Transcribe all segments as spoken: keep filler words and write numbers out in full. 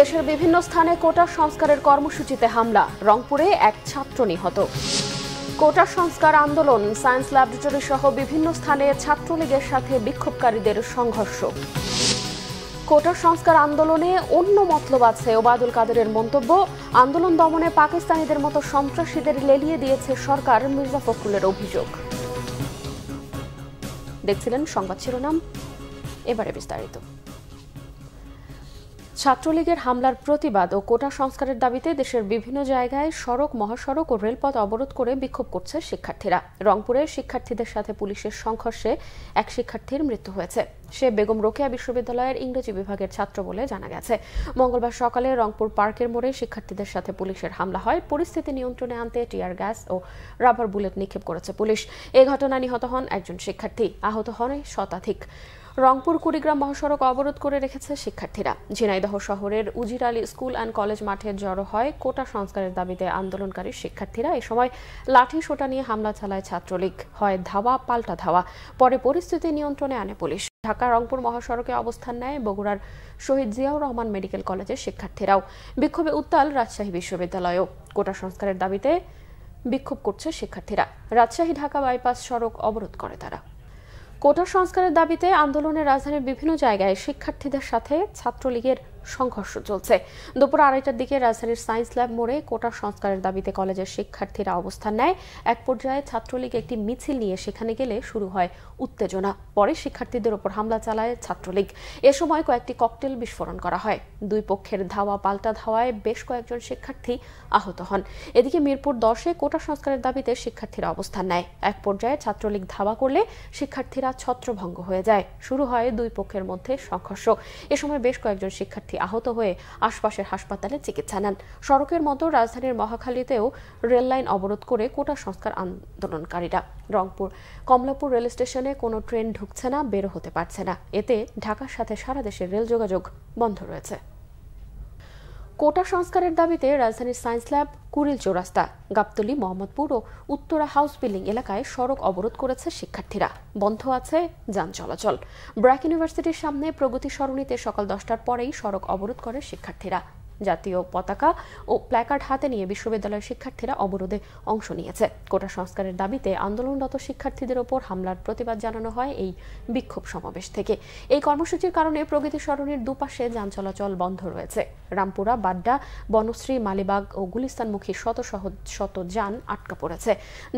দেশের বিভিন্ন স্থানে কোটা সংস্কারের কর্মসূচিতে হামলা, রংপুরে এক ছাত্র নিহত। কোটা সংস্কার আন্দোলন, সায়েন্স ল্যাবরেটরি সহ বিভিন্ন স্থানে ছাত্রলীগের সাথে বিক্ষোভকারীদের সংঘর্ষ। কোটা সংস্কার আন্দোলনে অন্য মতলব আছে, ওবায়দুল কাদেরের মন্তব্য। আন্দোলন দমনে পাকিস্তানিদের মতো সন্ত্রাসীদের লেলিয়ে দিয়েছে সরকার, মির্জা ফখরুলের অভিযোগ। দেখছিলেন সংবাদ শিরোনাম, এবারে বিস্তারিত। ছাত্রলীগের হামলার প্রতিবাদ ও কোটা সংস্কারের দাবিতে দেশের বিভিন্ন জায়গায় সড়ক, মহাসড়ক ও রেলপথ অবরোধ করে বিক্ষোভ করছে শিক্ষার্থীরা। রংপুরে শিক্ষার্থীদের সাথে পুলিশের সংঘর্ষে এক শিক্ষার্থীর মৃত্যু হয়েছে। সে বেগম রোকেয়া বিশ্ববিদ্যালয়ের ইংরেজি বিভাগের ছাত্র বলে জানা গেছে। মঙ্গলবার সকালে রংপুর পার্কের মোড়ে শিক্ষার্থীদের সাথে পুলিশের হামলা হয়। পরিস্থিতি নিয়ন্ত্রণে আনতে টিয়ার গ্যাস ও রাবার বুলেট নিক্ষেপ করেছে পুলিশ। এ ঘটনায় নিহত হন একজন শিক্ষার্থী, আহত হন শতাধিক। রংপুর কুড়িগ্রাম মহাসড়ক অবরোধ করে রেখেছে শিক্ষার্থীরা। ঝিনাইদহ শহরের উজির আলী স্কুল অ্যান্ড কলেজ মাঠে জড়ো হয় কোটা সংস্কারের দাবিতে আন্দোলনকারী শিক্ষার্থীরা। এ সময় লাঠি সোটা নিয়ে হামলা চালায় ছাত্রলীগ, হয় ধাওয়া পাল্টা ধাওয়া, পরে পরিস্থিতি নিয়ন্ত্রণে আনে পুলিশ। ঢাকা রংপুর মহাসড়কে অবস্থান নেয় বগুড়ার শহীদ জিয়াউর রহমান মেডিকেল কলেজের শিক্ষার্থীরাও। বিক্ষোভে উত্তাল রাজশাহী বিশ্ববিদ্যালয়েও। কোটা সংস্কারের দাবিতে বিক্ষোভ করছে শিক্ষার্থীরা। রাজশাহী ঢাকা বাইপাস সড়ক অবরোধ করে তারা। কোটা সংস্কারের দাবিতে আন্দোলনে রাজধানীর বিভিন্ন জায়গায় শিক্ষার্থীদের সাথে ছাত্রলীগের সংঘর্ষ চলছে। দুপুর আড়াইটার দিকে রাজধানীর সায়েন্স ল্যাব মোড়ে কোটা সংস্কারের দাবিতে কলেজের শিক্ষার্থীরা অবস্থান নেয়। এক পর্যায়ে ছাত্রলীগ একটি মিছিল নিয়ে সেখানে গেলে শুরু হয় উত্তেজনা। পরে শিক্ষার্থীদের ওপর হামলা চালায় ছাত্রলীগ। এ সময় কয়েকটি ককটেল বিস্ফোরণ করা হয়। দুই পক্ষের ধাওয়া পাল্টা ধাওয়ায় বেশ কয়েকজন শিক্ষার্থী আহত হন। এদিকে মিরপুর দশে কোটা সংস্কারের দাবিতে শিক্ষার্থীরা অবস্থান নেয়। এক পর্যায়ে ছাত্রলীগ ধাওয়া করলে শিক্ষার্থীরা ছত্রভঙ্গ হয়ে যায়। শুরু হয় দুই পক্ষের মধ্যে সংঘর্ষ। এ সময় বেশ কয়েকজন শিক্ষার্থী আহত হয়ে আশপাশের হাসপাতালে চিকিৎসা নেন। সড়কের মতো রাজধানীর মহাখালীতেও রেললাইন অবরোধ করে কোটা সংস্কার আন্দোলনকারীরা। রংপুর কমলাপুর রেল স্টেশনে কোনো ট্রেন ঢুকছে না, বের হতে পারছে না। এতে ঢাকার সাথে সারা দেশের রেল যোগাযোগ বন্ধ রয়েছে। কোটা সংস্কারের দাবিতে রাজধানীর সায়েন্স ল্যাব, কুড়িল চৌরাস্তা, গাবতলী, মোহাম্মদপুর ও উত্তরা হাউস বিল্ডিং এলাকায় সড়ক অবরোধ করেছে শিক্ষার্থীরা। বন্ধ আছে যান চলাচল। ব্র্যাক ইউনিভার্সিটির সামনে প্রগতি সরণিতে সকাল দশটার পরেই সড়ক অবরোধ করে শিক্ষার্থীরা। জাতীয় পতাকা ও প্ল্যাকার্ড হাতে নিয়ে বিশ্ববিদ্যালয়ের শিক্ষার্থীরা অবরোধে অংশ নিয়েছে। কোটা সংস্কারের দাবিতে আন্দোলনরত শিক্ষার্থীদের ওপর হামলার প্রতিবাদ জানানো হয় এই বিক্ষোভ সমাবেশ থেকে। এই কর্মসূচির কারণে প্রগতি সরণির দুপাশে যান চলাচল বন্ধ রয়েছে। রামপুরা, বাড্ডা, বনশ্রী, মালিবাগ ও গুলিস্তানমুখী শত শত যান আটকা পড়েছে।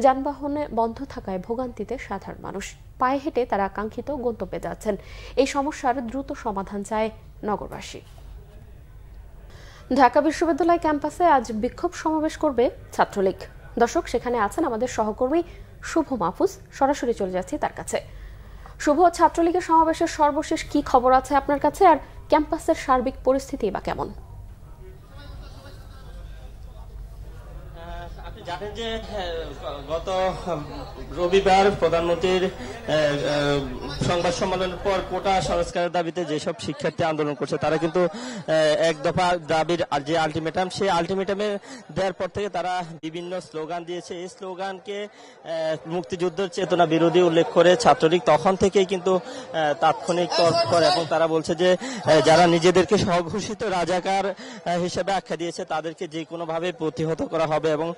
যানবাহনে বন্ধ থাকায় ভোগান্তিতে সাধারণ মানুষ। পায়ে হেঁটে তারা কাঙ্ক্ষিত গন্তব্যে যাচ্ছেন। এই সমস্যার দ্রুত সমাধান চায় নগরবাসী। ঢাকা বিশ্ববিদ্যালয় ক্যাম্পাসে আজ বিক্ষোভ সমাবেশ করবে ছাত্রলীগ। দর্শক, সেখানে আছেন আমাদের সহকর্মী শুভ মাহফুজ। সরাসরি চলে যাচ্ছি তার কাছে। শুভ, ছাত্রলীগের সমাবেশের সর্বশেষ কি খবর আছে আপনার কাছে, আর ক্যাম্পাসের সার্বিক পরিস্থিতি বা কেমন? জানেন যে গত রবিবার প্রধানমন্ত্রীর সংবাদ সম্মেলনের পর কোটা সংস্কারের দাবিতে যেসব শিক্ষার্থী আন্দোলন করছে তারা কিন্তু এক দফা দাবির যে আলটিমেটাম, সেই আলটিমেটামে দেওয়ার পর থেকে তারা বিভিন্ন স্লোগান দিয়েছে। এই স্লোগানকে মুক্তিযুদ্ধের চেতনা বিরোধী উল্লেখ করে ছাত্রলীগ তখন থেকেই কিন্তু তাৎক্ষণিক তর্ক করে, এবং তারা বলছে যে যারা নিজেদেরকে স্বঘোষিত রাজাকার হিসেবে আখ্যা দিয়েছে তাদেরকে যে কোনোভাবে প্রতিহত করা হবে। এবং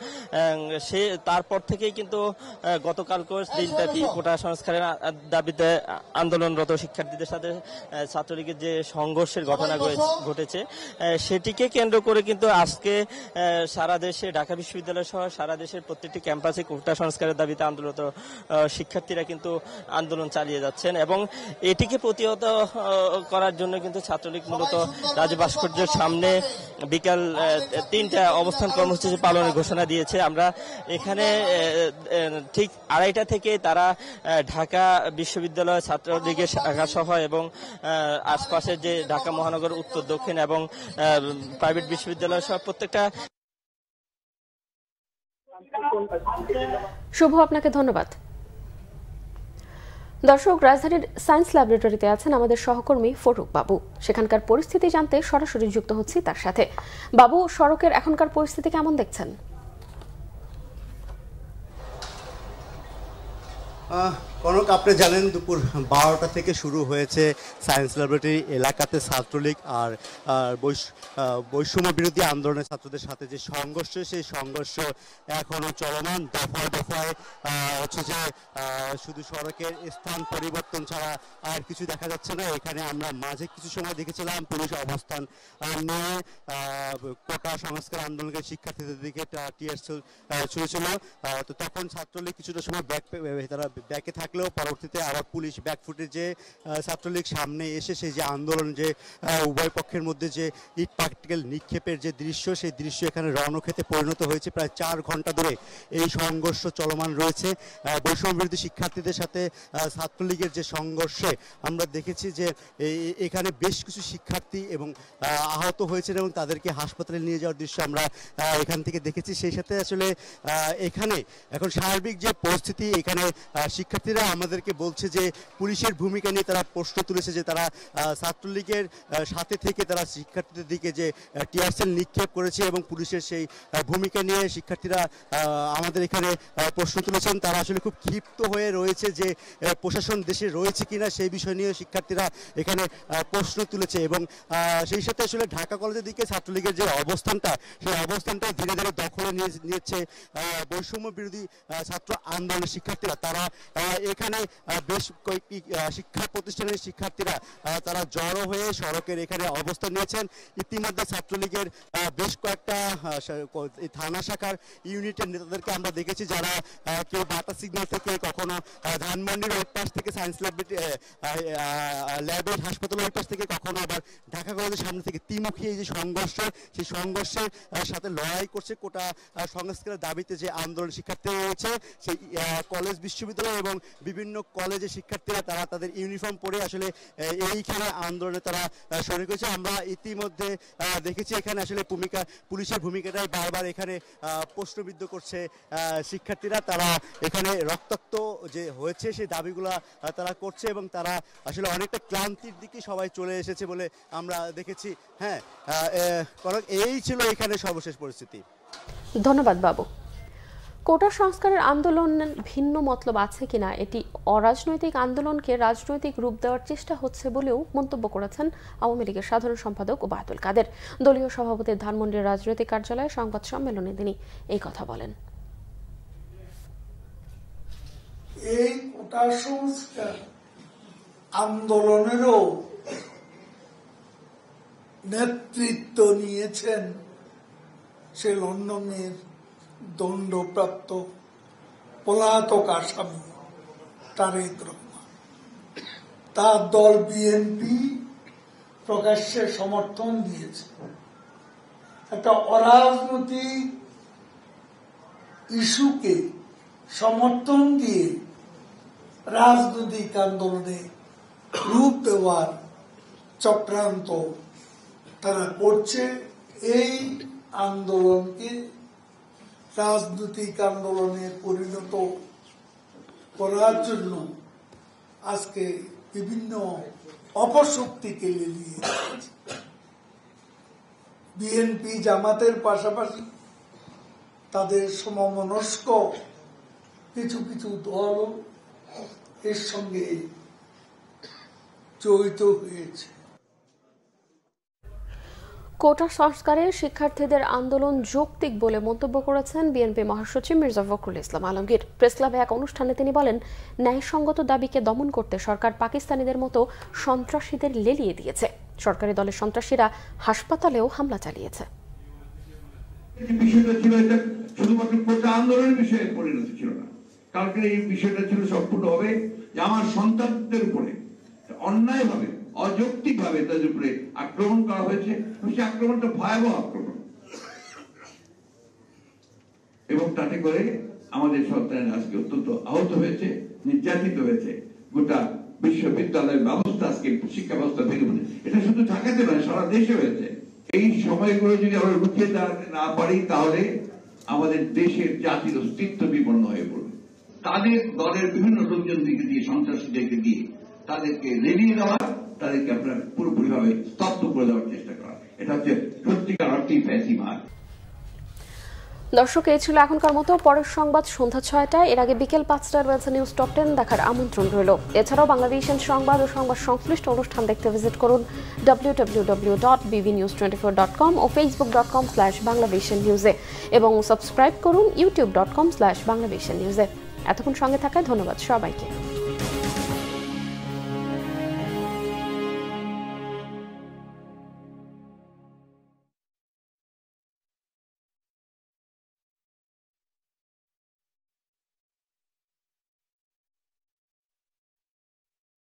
সে তারপর থেকেই কিন্তু গতকালকে দিনব্যাপী কোটা সংস্কারের দাবিতে আন্দোলনরত শিক্ষার্থীদের সাথে ছাত্রলীগের যে সংঘর্ষের ঘটনা ঘটেছে সেটিকে কেন্দ্র করে কিন্তু আজকে সারা দেশে ঢাকা বিশ্ববিদ্যালয় সহ সারা দেশের প্রত্যেকটি ক্যাম্পাসে কোটা সংস্কারের দাবিতে আন্দোলনরত শিক্ষার্থীরা কিন্তু আন্দোলন চালিয়ে যাচ্ছেন। এবং এটিকে প্রতিহত করার জন্য কিন্তু ছাত্রলীগ মূলত রাজভাস্কর্যের সামনে বিকাল তিনটা অবস্থান কর্মসূচি পালনের ঘোষণা দিয়েছে। আমরা এখানে ঠিক আড়াইটা থেকে তারা ঢাকা বিশ্ববিদ্যালয় ছাত্রলীগের শাখা সহ এবং আশপাশের যে ঢাকা মহানগর উত্তর, দক্ষিণ এবং প্রাইভেট বিশ্ববিদ্যালয় সহ প্রত্যেকটা। শুভ, আপনাকে ধন্যবাদ। দর্শক, রাজধানীর সায়েন্স ল্যাবরেটরিতে আছেন আমাদের সহকর্মী ফারুক বাবু। সেখানকার পরিস্থিতি জানতে সরাসরি যুক্ত হচ্ছি তার সাথে। বাবু, সড়কের এখনকার পরিস্থিতি কেমন দেখছেন? কনক, আপনি জানেন দুপুর বারোটা থেকে শুরু হয়েছে সায়েন্স ল্যাবরেটরি এলাকাতে ছাত্রলীগ আর বৈষম্য বিরোধী আন্দোলনের ছাত্রদের সাথে যে সংঘর্ষ, সেই সংঘর্ষ এখনও চলমান। দফায় দফায় হচ্ছে যে শুধু সড়কের স্থান পরিবর্তন ছাড়া আর কিছু দেখা যাচ্ছে না। এখানে আমরা মাঝে কিছু সময় দেখেছিলাম পুলিশ অবস্থান নিয়ে কোটা সংস্কার আন্দোলনকে শিক্ষার্থীদের দিকে টিয়ার ছুড়েছিল, তো তখন ছাত্রলীগ কিছুটা সময় ব্যাক তারা ব্যাকে থাকলেও পরবর্তীতে আবার পুলিশ ব্যাকফুটে যে ছাত্রলীগ সামনে এসে সেই যে আন্দোলন, যে উভয় পক্ষের মধ্যে যে ইট পার্টিকেল নিক্ষেপের যে দৃশ্য, সেই দৃশ্য এখানে রণক্ষেত্রে পরিণত হয়েছে। প্রায় চার ঘন্টা ধরে এই সংঘর্ষ চলমান রয়েছে। বৈষম্য বিরোধী শিক্ষার্থীদের সাথে ছাত্রলীগের যে সংঘর্ষে আমরা দেখেছি যে এখানে বেশ কিছু শিক্ষার্থী এবং আহত হয়েছেন এবং তাদেরকে হাসপাতালে নিয়ে যাওয়ার দৃশ্য আমরা এখান থেকে দেখেছি। সেই সাথে আসলে এখানে এখন সার্বিক যে পরিস্থিতি, এখানে শিক্ষার্থীরা আমাদেরকে বলছে যে পুলিশের ভূমিকা নিয়ে তারা প্রশ্ন তুলেছে, যে তারা ছাত্রলীগের সাথে থেকে তারা শিক্ষার্থীদের দিকে যে টিয়ার সেল নিক্ষেপ করেছে এবং পুলিশের সেই ভূমিকা নিয়ে শিক্ষার্থীরা আমাদের এখানে প্রশ্ন তুলেছেন। তারা আসলে খুব ক্ষিপ্ত হয়ে রয়েছে যে প্রশাসন দেশে রয়েছে কিনা সেই বিষয় নিয়ে শিক্ষার্থীরা এখানে প্রশ্ন তুলেছে। এবং সেই সাথে আসলে ঢাকা কলেজের দিকে ছাত্রলীগের যে অবস্থানটা, সেই অবস্থানটা ধীরে ধীরে দখলে নিয়ে নিচ্ছে বৈষম্য বিরোধী ছাত্র আন্দোলনের শিক্ষার্থীরা। তারা এখানে বেশ কয়েকটি শিক্ষা প্রতিষ্ঠানের শিক্ষার্থীরা তারা জড়ো হয়ে সড়কের এখানে অবস্থান নিয়েছেন। ইতিমধ্যে ছাত্রলীগের বেশ কয়েকটা থানা শাখার ইউনিটের নেতাদেরকে আমরা দেখেছি, যারা কেউ বাটা সিগন্যাল থেকে, কখনো ধানমন্ডির ওই পাশ থেকে সায়েন্স ল্যাবরেটরি ল্যাবরেটরি হাসপাতালের ওই পাশ থেকে, কখনো আবার ঢাকা কলেজের সামনে থেকে ত্রিমুখী এই যে সংঘর্ষ, সেই সংঘর্ষের সাথে লড়াই করছে কোটা সংস্কারের দাবিতে যে আন্দোলন শিক্ষার্থী রয়েছে। সেই কলেজ বিশ্ববিদ্যালয় এবং বিভিন্ন কলেজের শিক্ষার্থীরা তারা তাদের ইউনিফর্ম পরে আসলে এইখানে আন্দোলনে তারা শরিক হয়েছে। আমরা ইতিমধ্যে দেখেছি এখানে আসলে ভূমিকা, পুলিশের ভূমিকাটাই বারবার এখানে প্রশ্নবিদ্ধ করছে শিক্ষার্থীরা। তারা এখানে রক্তাক্ত যে হয়েছে সেই দাবিগুলা তারা করছে এবং তারা আসলে অনেকটা ক্লান্তির দিকে সবাই চলে এসেছে বলে আমরা দেখেছি। হ্যাঁ কারণ এই ছিল এখানে সর্বশেষ পরিস্থিতি। ধন্যবাদ বাবু। কোটা সংস্কারের আন্দোলন ভিন্ন মতলব আছে কিনা, এটি অরাজনৈতিক আন্দোলনকে রাজনৈতিক রূপ দেওয়ার চেষ্টা হচ্ছে বলেও মন্তব্য করেছেন আওয়ামী লীগের সাধারণ সম্পাদক ওবায়দুল কাদের। দলীয় সভাপতির ধানমন্ডির রাজনৈতিক কার্যালয়ে সংবাদ সম্মেলনে তিনি এই কথা বলেন। এই কোটা সংস্কার আন্দোলনেরও নেতৃত্ব নিয়েছেন সে লন্ডনের দণ্ডপ্রাপ্ত পলাতক আসামি তারেক রহমান। তার দল বিএনপি প্রকাশ্যে সমর্থন দিয়েছে। একটা অরাজনৈতিক ইস্যুকে সমর্থন দিয়ে রাজনৈতিক আন্দোলনে রূপ দেওয়ার চক্রান্ত তারা করছে। এই আন্দোলনকে রাজনৈতিক আন্দোলনে পরিণত করার জন্য আজকে বিভিন্ন অপশক্তিকে নিয়ে বিএনপি জামাতের পাশাপাশি তাদের সমমনস্ক কিছু কিছু দল এর সঙ্গে জড়িত হয়েছে। কোটা সংস্কারে শিক্ষার্থীদের আন্দোলন যৌক্তিক বলে মন্তব্য করেছেন বিএনপি মহাসচিব মির্জা ফখরুল ইসলাম আলমগীর। প্রেসক্লাবে এক অনুষ্ঠানে তিনি বলেন, ন্যায়সঙ্গত দাবিকে দমন করতে সরকার পাকিস্তানিদের মতো সন্ত্রাসীদের লেলিয়ে দিয়েছে। সরকারি দলের সন্ত্রাসীরা হাসপাতালেও হামলা চালিয়েছে। অন্যায়ভাবে অযৌক্তিকভাবে তাদের উপরে আক্রমণ করা হয়েছে। সেই আক্রমণটা ভয়াবহ আক্রমণ এবং তাতে করে আমাদের সন্তানের আজকে অত্যন্ত আহত হয়েছে, নির্যাতিত হয়েছে। গোটা বিশ্ববিদ্যালয়ের ব্যবস্থা আজকে শিক্ষা ব্যবস্থা ভেঙে পড়েছে। এটা শুধু ঢাকাতে নয়, সারা দেশে হয়েছে। এই সময়গুলো যদি আমরা রুখে দাঁড়াতে না পারি তাহলে আমাদের দেশের জাতির অস্তিত্ব বিপন্ন হয়ে পড়বে। তাদের দলের বিভিন্ন লোকজনদেরকে দিয়ে, সন্ত্রাসীদেরকে দিয়ে তাদেরকে রেলিয়ে দেওয়া, তাদেরকে আপনার পুরোপুরিভাবে স্তব্ধ করে দেওয়ার চেষ্টা করা, এটা হচ্ছে সত্যিকার অর্থেই ফ্যাসিবাদ। দর্শক, এই ছিল এখনকার মতো পরের সংবাদ সন্ধ্যা ছয়টায়। এর আগে বিকেল পাঁচটার বাংলা নিউজ টপ টেন দেখার আমন্ত্রণ রইল। এছাড়াও বাংলাদেশের সংবাদ ও সংবাদ সংশ্লিষ্ট অনুষ্ঠান দেখতে ভিজিট করুন W W W dot BBnews twenty four dot com ও ফেসবুক ডট কম স্ল্যাশ বাংলাদেশের নিউজে, এবং সাবস্ক্রাইব করুন ইউটিউব ডট কম স্ল্যাশ বাংলাদেশের নিউজে। এতক্ষণ সঙ্গে থাকায় ধন্যবাদ সবাইকে।